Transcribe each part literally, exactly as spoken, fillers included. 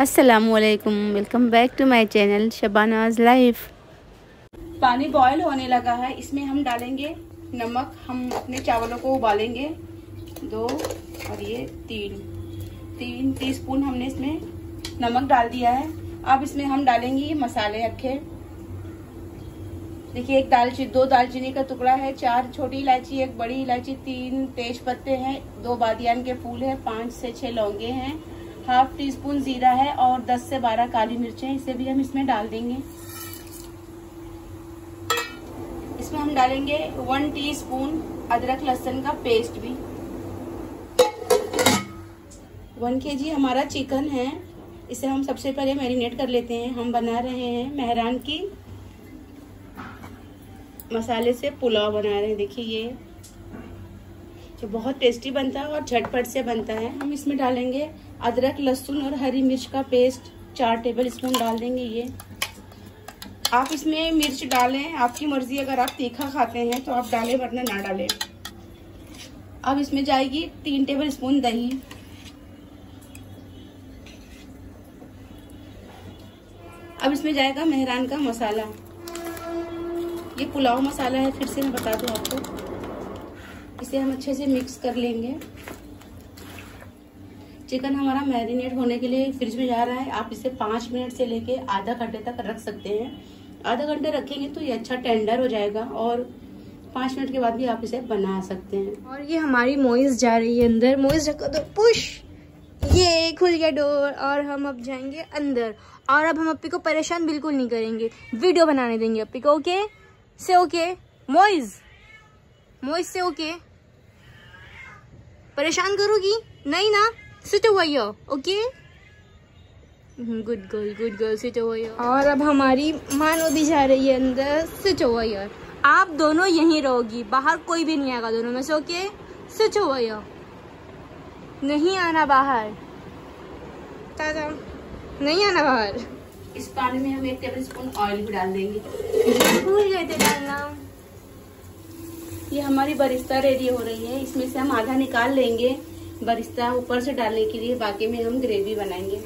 अस्सलामुअलैकुम, welcome back to my channel Shabana's life. पानी boil होने लगा है, इसमें हम डालेंगे नमक। हम अपने चावलों को उबालेंगे दो और ये तीन तीन टीस्पून हमने इसमें नमक डाल दिया है। अब इसमें हम डालेंगे ये मसाले रखे। देखिए, एक दालचीनी, दो दालचीनी का टुकड़ा है, चार छोटी इलायची, एक बड़ी इलायची, तीन तेज पत्ते हैं, दो बादियान के फूल हैं, पाँच से छः लौंगे हैं, हाफ टी स्पून जीरा है और दस से बारह काली मिर्चें, इसे भी हम इसमें डाल देंगे। इसमें हम डालेंगे वन टीस्पून अदरक लहसुन का पेस्ट भी। वन केजी हमारा चिकन है, इसे हम सबसे पहले मैरिनेट कर लेते हैं। हम बना रहे हैं मेहरान की मसाले से पुलाव बना रहे हैं। देखिए, ये जो बहुत टेस्टी बनता है और झटपट से बनता है। हम इसमें डालेंगे अदरक लहसुन और हरी मिर्च का पेस्ट, चार टेबल स्पून डाल देंगे। ये आप इसमें मिर्च डालें, आपकी मर्जी, अगर आप तीखा खाते हैं तो आप डालें, वरना ना डालें। अब इसमें जाएगी तीन टेबल स्पून दही। अब इसमें जाएगा मेहरान का मसाला, ये पुलाव मसाला है, फिर से मैं बता दूं आपको। इसे हम अच्छे से मिक्स कर लेंगे। चिकन हमारा मैरिनेट होने के लिए फ्रिज में जा रहा है। आप इसे पाँच मिनट से लेके आधा घंटे तक रख सकते हैं। आधा घंटे रखेंगे तो ये अच्छा टेंडर हो जाएगा और पाँच मिनट के बाद भी आप इसे बना सकते हैं। और ये हमारी मोइस जा रही है अंदर। मोइस रखो तो पुश, ये खुल गया डोर और हम अब जाएंगे अंदर। और अब हम अप्पी को परेशान बिल्कुल नहीं करेंगे, वीडियो बनाने देंगे अप्पी को। ओके से ओके मोइस, मोइस से ओके, परेशान करोगी नहीं ना? Sit over here, okay, good girl, good girl, sit over here. और अब हमारी मानो भी जा रही है अंदर, सिट ओवर हियर। आप दोनों यहीं रहोगी, बाहर कोई भी नहीं आएगा दोनों में से, ओके? सिट ओवर हियर, नहीं आना बाहर, ताजा नहीं आना बाहर। इस पानी में हम एक टेबल स्पून ऑयल भी डाल देंगे, भूल गए थे डालना। ये हमारी बरिस्ता रेडी हो रही है, इसमें से हम आधा निकाल लेंगे बरिस्ता ऊपर से डालने के लिए, बाकी में हम ग्रेवी बनाएंगे।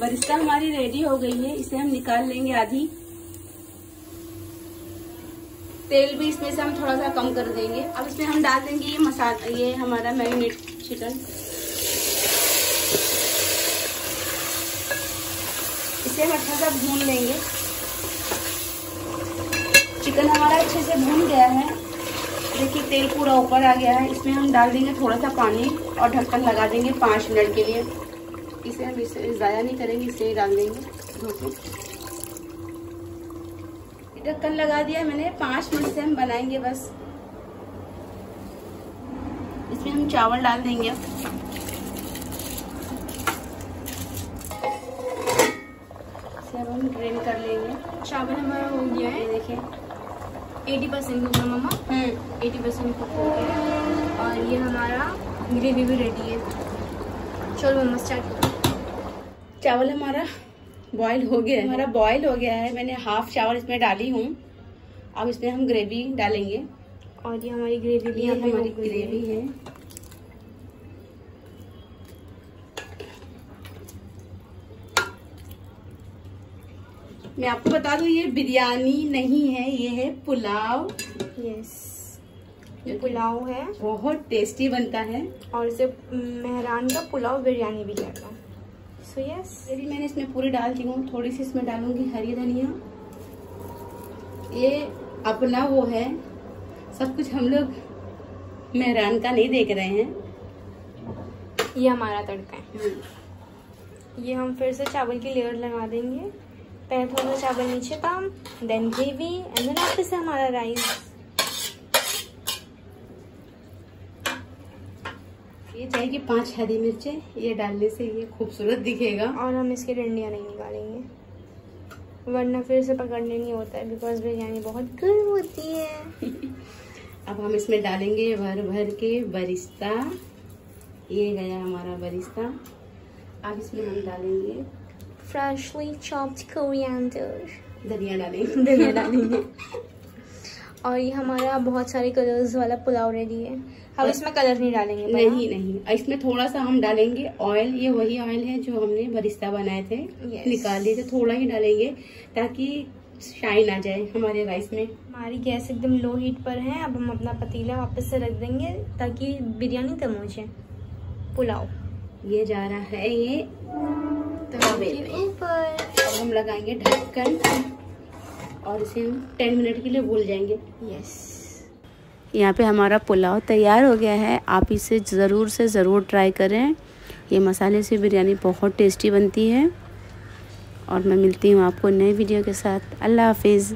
बरिस्ता हमारी रेडी हो गई है, इसे हम निकाल लेंगे आधी। तेल भी इसमें से हम थोड़ा सा कम कर देंगे। अब इसमें हम डाल देंगे ये मसाला, ये हमारा मैरिनेट चिकन। इसे हम अच्छे से भून लेंगे। चिकन हमारा अच्छे से भून गया है। देखिए, तेल पूरा ऊपर आ गया है। इसमें हम डाल देंगे थोड़ा सा पानी और ढक्कन लगा देंगे पाँच मिनट के लिए। इसे हम इसे ज़ाया नहीं करेंगे, इसे ही डाल देंगे धो के। ढक्कन लगा दिया मैंने, पाँच मिनट से हम बनाएंगे बस। इसमें हम चावल डाल देंगे। अब इसे हम ग्रेन कर लेंगे। चावल हमारा हो गया है, देखिए अस्सी परसेंट हो गया मामा, अस्सी परसेंट कुक हो गया। और ये हमारा ग्रेवी भी रेडी है। चलो मामा स्टार्ट। चावल हमारा बॉयल हो गया है, हमारा बॉयल हो गया है। मैंने हाफ चावल इसमें डाली हूँ। अब इसमें हम ग्रेवी डालेंगे। और ये हमारी ग्रेवी भी, ये हमारी ग्रेवी है। मैं आपको बता दूं, ये बिरयानी नहीं है, ये है पुलाव। यस, ये पुलाव है, बहुत टेस्टी बनता है और इसे मेहरान का पुलाव बिरयानी भी कहते हैं। सो यस, यदि मैंने इसमें पूरी डाल दी हूँ। थोड़ी सी इसमें डालूंगी हरी धनिया। ये अपना वो है, सब कुछ हम लोग मेहरान का नहीं देख रहे हैं। ये हमारा तड़का है। ये हम फिर से चावल की लेयर लगा देंगे। पहले थोड़ा चावल नीचे कम, देन ग्रेवी एंड देन वापस से हमारा राइस। ये जाएगी पांच हरी मिर्चें, ये डालने से ये खूबसूरत दिखेगा। और हम इसके डंडियाँ नहीं निकालेंगे, वरना फिर से पकड़ने नहीं होता है, बिकॉज बिरयानी बहुत गर्म होती है। अब हम इसमें डालेंगे भर भर के बरिस्ता। ये गया हमारा बरिस्ता। अब इसमें हम डालेंगे फ्रेशली चॉप्ड कोरिएंडर, धनिया डालेंगे, धनिया डालेंगे। और ये हमारा बहुत सारे कलर्स वाला पुलाव रेडी है। हम इसमें कलर नहीं डालेंगे? नहीं नहीं, इसमें थोड़ा सा हम डालेंगे ऑयल। ये वही ऑयल है जो हमने बरिस्ता बनाए थे, निकाल लिए थे, थोड़ा ही डालेंगे ताकि शाइन आ जाए हमारे राइस में। हमारी गैस एकदम लो हीट पर है। अब हम अपना पतीला वापस से रख देंगे ताकि बिरयानी कम हो जाए। पुलाव ये जा रहा है ये तवे के ऊपर। अब हम लगाएंगे ढक्कन और इसे हम टेन मिनट के लिए भूल जाएंगे। यस, यहाँ पे हमारा पुलाव तैयार हो गया है। आप इसे ज़रूर से ज़रूर ट्राई करें। ये मसाले से बिरयानी बहुत टेस्टी बनती है। और मैं मिलती हूँ आपको नए वीडियो के साथ। अल्लाह हाफिज़।